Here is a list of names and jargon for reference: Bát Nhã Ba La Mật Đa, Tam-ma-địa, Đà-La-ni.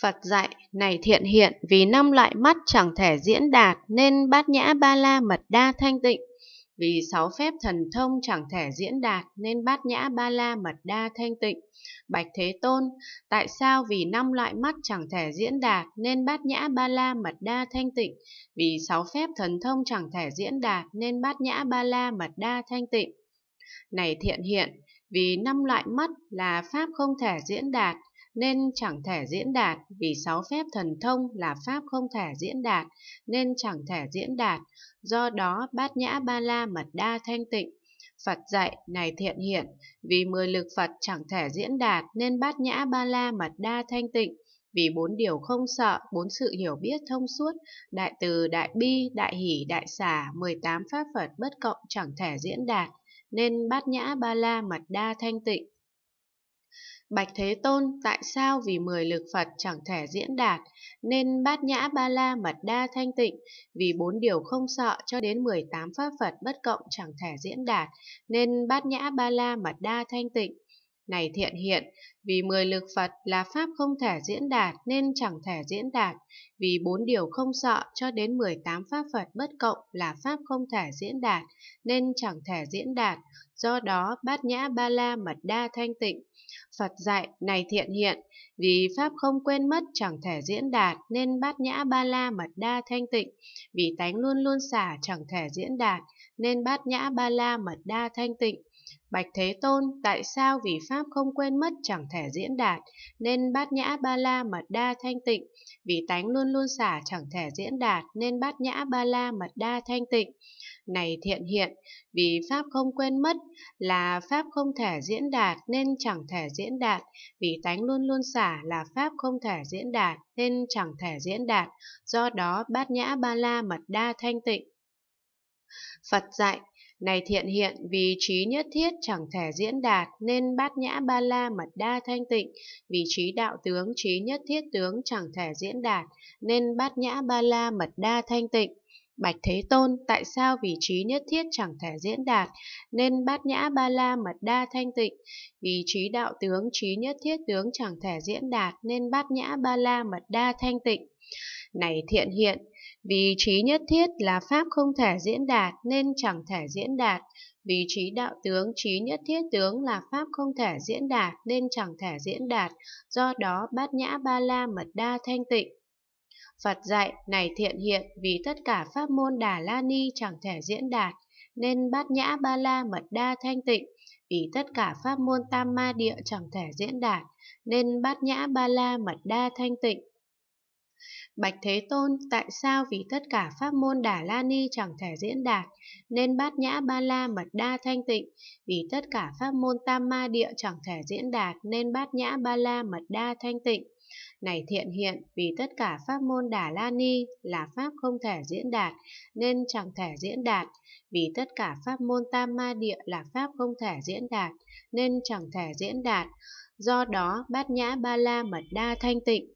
Phật dạy, này thiện hiện, vì năm loại mắt chẳng thể diễn đạt nên bát nhã ba la mật đa thanh tịnh. Vì sáu phép thần thông chẳng thể diễn đạt nên bát nhã ba la mật đa thanh tịnh. Bạch Thế Tôn, tại sao vì năm loại mắt chẳng thể diễn đạt nên bát nhã ba la mật đa thanh tịnh? Vì sáu phép thần thông chẳng thể diễn đạt nên bát nhã ba la mật đa thanh tịnh. Này thiện hiện, vì năm loại mắt là pháp không thể diễn đạt nên chẳng thể diễn đạt. Vì sáu phép thần thông là pháp không thể diễn đạt nên chẳng thể diễn đạt. Do đó bát nhã ba la mật đa thanh tịnh. Phật dạy, này thiện hiện, vì 10 lực Phật chẳng thể diễn đạt nên bát nhã ba la mật đa thanh tịnh. Vì 4 điều không sợ, 4 sự hiểu biết thông suốt, đại từ, đại bi, đại hỷ, đại xả, 18 pháp Phật bất cộng chẳng thể diễn đạt nên bát nhã ba la mật đa thanh tịnh. Bạch Thế Tôn, tại sao vì 10 lực Phật chẳng thể diễn đạt nên bát nhã ba la mật đa thanh tịnh? Vì 4 điều không sợ cho đến 18 pháp Phật bất cộng chẳng thể diễn đạt nên bát nhã ba la mật đa thanh tịnh. Này thiện hiện, vì 10 lực Phật là pháp không thể diễn đạt nên chẳng thể diễn đạt. Vì 4 điều không sợ cho đến 18 pháp Phật bất cộng là pháp không thể diễn đạt nên chẳng thể diễn đạt. Do đó bát nhã ba la mật đa thanh tịnh. Phật dạy, này thiện hiện, vì pháp không quên mất chẳng thể diễn đạt nên bát nhã ba la mật đa thanh tịnh. Vì tánh luôn luôn xả chẳng thể diễn đạt nên bát nhã ba la mật đa thanh tịnh. Bạch Thế Tôn, tại sao vì pháp không quên mất chẳng thể diễn đạt nên bát nhã ba la mật đa thanh tịnh? Vì tánh luôn luôn xả chẳng thể diễn đạt nên bát nhã ba la mật đa thanh tịnh. Này thiện hiện, vì pháp không quên mất là pháp không thể diễn đạt nên chẳng thể diễn đạt. Vì tánh luôn luôn xả là pháp không thể diễn đạt nên chẳng thể diễn đạt. Do đó bát nhã ba la mật đa thanh tịnh. Phật dạy, này thiện hiện, vì trí nhất thiết chẳng thể diễn đạt nên bát nhã ba la mật đa thanh tịnh. Vì trí đạo tướng, trí nhất thiết tướng chẳng thể diễn đạt nên bát nhã ba la mật đa thanh tịnh. Bạch Thế Tôn, tại sao vì trí nhất thiết chẳng thể diễn đạt nên bát nhã ba la mật đa thanh tịnh? Vì trí đạo tướng, trí nhất thiết tướng chẳng thể diễn đạt nên bát nhã ba la mật đa thanh tịnh. Này thiện hiện, vì trí nhất thiết là pháp không thể diễn đạt nên chẳng thể diễn đạt. Vì trí đạo tướng, trí nhất thiết tướng là pháp không thể diễn đạt nên chẳng thể diễn đạt. Do đó bát nhã ba la mật đa thanh tịnh. Phật dạy, này thiện hiện, vì tất cả pháp môn Đà-La-ni chẳng thể diễn đạt nên bát nhã ba la mật đa thanh tịnh. Vì tất cả pháp môn Tam-ma-địa chẳng thể diễn đạt nên bát nhã ba la mật đa thanh tịnh. Bạch Thế Tôn, tại sao vì tất cả pháp môn Đà-La-ni chẳng thể diễn đạt nên bát nhã ba la mật đa thanh tịnh? Vì tất cả pháp môn Tam-ma-địa chẳng thể diễn đạt nên bát nhã ba la mật đa thanh tịnh. Này thiện hiện, vì tất cả pháp môn Đà-La-ni là pháp không thể diễn đạt nên chẳng thể diễn đạt. Vì tất cả pháp môn Tam-ma-địa là pháp không thể diễn đạt nên chẳng thể diễn đạt. Do đó bát nhã ba la mật đa thanh tịnh.